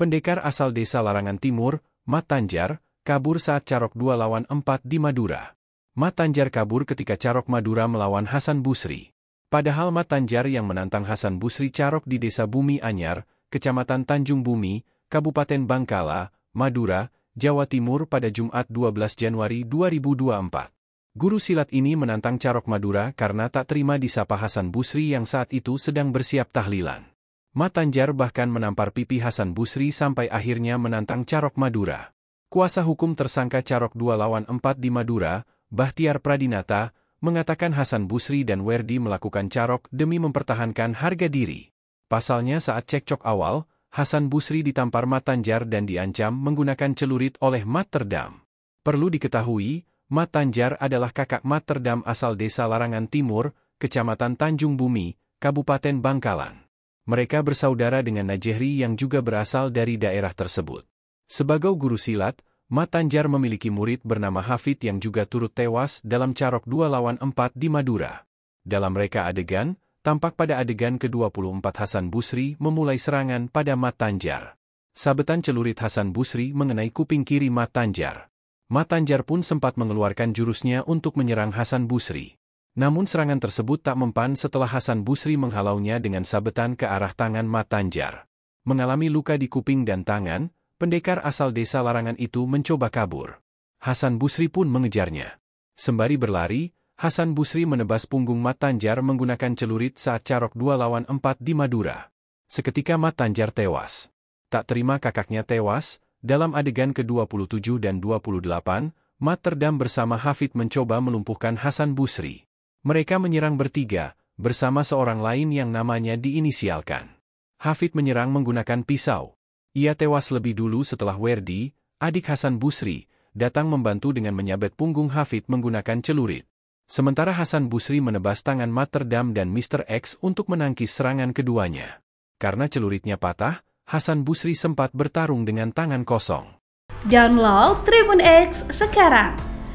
Pendekar asal Desa Larangan Timur, Mat Tanjar, kabur saat Carok 2 lawan 4 di Madura. Mat Tanjar kabur ketika Carok Madura melawan Hasan Busri. Padahal Mat Tanjar yang menantang Hasan Busri Carok di Desa Bumi Anyar, Kecamatan Tanjung Bumi, Kabupaten Bangkalan, Madura, Jawa Timur pada Jumat 12 Januari 2024. Guru silat ini menantang Carok Madura karena tak terima disapa Hasan Busri yang saat itu sedang bersiap tahlilan. Mat Tanjar bahkan menampar pipi Hasan Busri sampai akhirnya menantang Carok Madura. Kuasa hukum tersangka Carok 2 lawan 4 di Madura, Bahtiar Pradinata, mengatakan Hasan Busri dan Werdi melakukan carok demi mempertahankan harga diri. Pasalnya saat cekcok awal, Hasan Busri ditampar Mat Tanjar dan diancam menggunakan celurit oleh Mat Terdam. Perlu diketahui, Mat Tanjar adalah kakak Mat Terdam asal Desa Larangan Timur, Kecamatan Tanjung Bumi, Kabupaten Bangkalan. Mereka bersaudara dengan Najehri yang juga berasal dari daerah tersebut. Sebagai guru silat, Mat Tanjar memiliki murid bernama Hafid yang juga turut tewas dalam carok 2 lawan 4 di Madura. Dalam reka adegan, tampak pada adegan ke-24 Hasan Busri memulai serangan pada Mat Tanjar. Sabetan celurit Hasan Busri mengenai kuping kiri Mat Tanjar. Mat Tanjar pun sempat mengeluarkan jurusnya untuk menyerang Hasan Busri. Namun serangan tersebut tak mempan setelah Hasan Busri menghalaunya dengan sabetan ke arah tangan Mat Tanjar. Mengalami luka di kuping dan tangan, pendekar asal Desa Larangan itu mencoba kabur. Hasan Busri pun mengejarnya. Sembari berlari, Hasan Busri menebas punggung Mat Tanjar menggunakan celurit saat carok 2 lawan 4 di Madura. Seketika Mat Tanjar tewas. Tak terima kakaknya tewas, dalam adegan ke-27 dan 28, Mat Terdam bersama Hafid mencoba melumpuhkan Hasan Busri. Mereka menyerang bertiga, bersama seorang lain yang namanya diinisialkan. Hafid menyerang menggunakan pisau. Ia tewas lebih dulu setelah Werdi, adik Hasan Busri, datang membantu dengan menyabet punggung Hafid menggunakan celurit. Sementara Hasan Busri menebas tangan Mat Terdam dan Mr. X untuk menangkis serangan keduanya. Karena celuritnya patah, Hasan Busri sempat bertarung dengan tangan kosong. Download Tribun X sekarang.